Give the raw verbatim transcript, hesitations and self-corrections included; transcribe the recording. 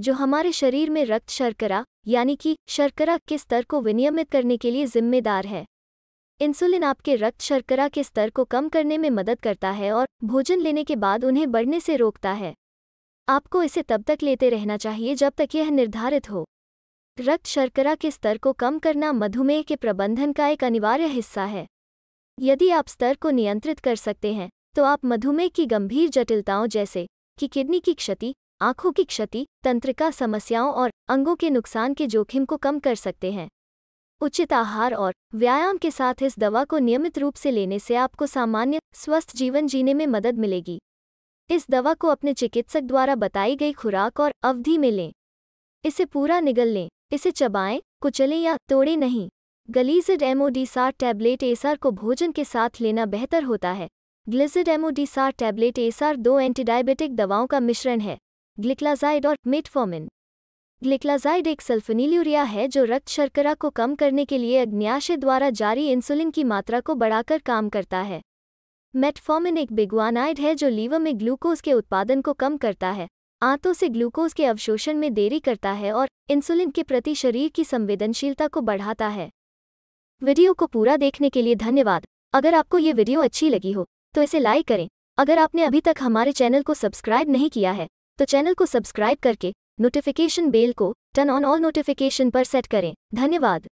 जो हमारे शरीर में रक्त शर्करा यानी कि शर्करा के स्तर को विनियमित करने के लिए जिम्मेदार है। इंसुलिन आपके रक्त शर्करा के स्तर को कम करने में मदद करता है और भोजन लेने के बाद उन्हें बढ़ने से रोकता है। आपको इसे तब तक लेते रहना चाहिए जब तक यह निर्धारित हो। रक्त शर्करा के स्तर को कम करना मधुमेह के प्रबंधन का एक अनिवार्य हिस्सा है। यदि आप स्तर को नियंत्रित कर सकते हैं तो आप मधुमेह की गंभीर जटिलताओं जैसे कि किडनी की क्षति, आंखों की क्षति, तंत्रिका समस्याओं और अंगों के नुकसान के जोखिम को कम कर सकते हैं। उचित आहार और व्यायाम के साथ इस दवा को नियमित रूप से लेने से आपको सामान्य स्वस्थ जीवन जीने में मदद मिलेगी। इस दवा को अपने चिकित्सक द्वारा बताई गई खुराक और अवधि में लें। इसे पूरा निगल लें, इसे चबाएं, कुचलें या तोड़ें नहीं। ग्लिजिड एमओडी साठ टैबलेट एसार को भोजन के साथ लेना बेहतर होता है। ग्लिजिड एमओडी साठ टैबलेट एसार दो एंटीडायबिटिक दवाओं का मिश्रण है, ग्लिक्लाजाइड और मेटफॉर्मिन। ग्लिक्लाजाइड एक सल्फनील यूरिया है जो रक्त शर्करा को कम करने के लिए अग्न्याशय द्वारा जारी इंसुलिन की मात्रा को बढ़ाकर काम करता है। मेटफॉर्मिन एक बिग्वानाइड है जो लीवर में ग्लूकोज के उत्पादन को कम करता है, आंतों से ग्लूकोज के अवशोषण में देरी करता है और इंसुलिन के प्रति शरीर की संवेदनशीलता को बढ़ाता है। वीडियो को पूरा देखने के लिए धन्यवाद। अगर आपको ये वीडियो अच्छी लगी हो तो इसे लाइक करें। अगर आपने अभी तक हमारे चैनल को सब्सक्राइब नहीं किया है तो चैनल को सब्सक्राइब करके नोटिफिकेशन बेल को टर्न ऑन ऑल नोटिफिकेशन पर सेट करें। धन्यवाद।